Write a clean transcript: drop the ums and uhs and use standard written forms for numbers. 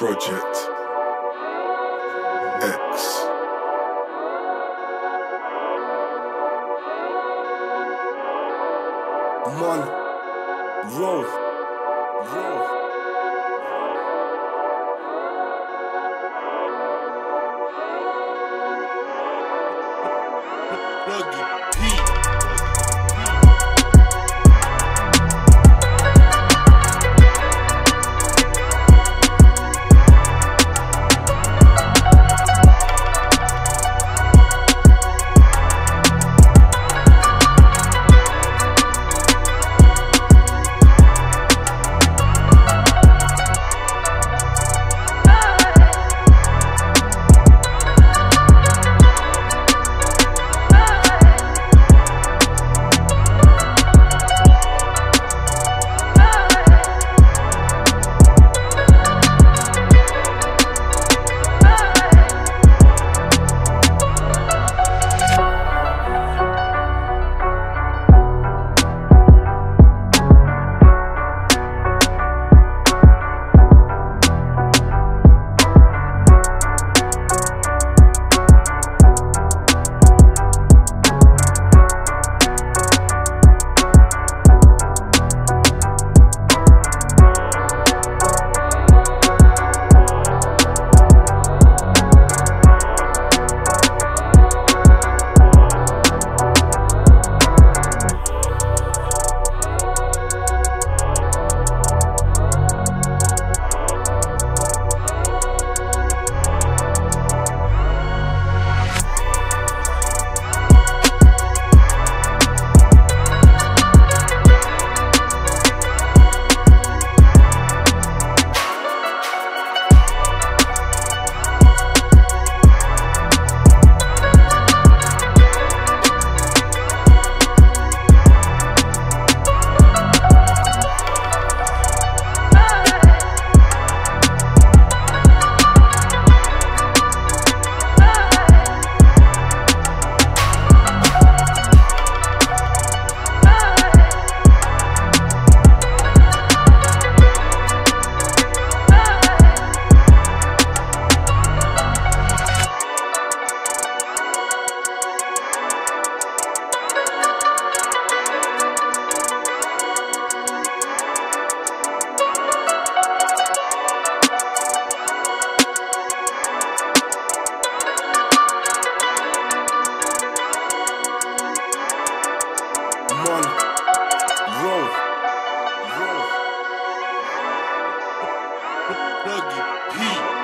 Project X. Man, roll. Roll. Plug it.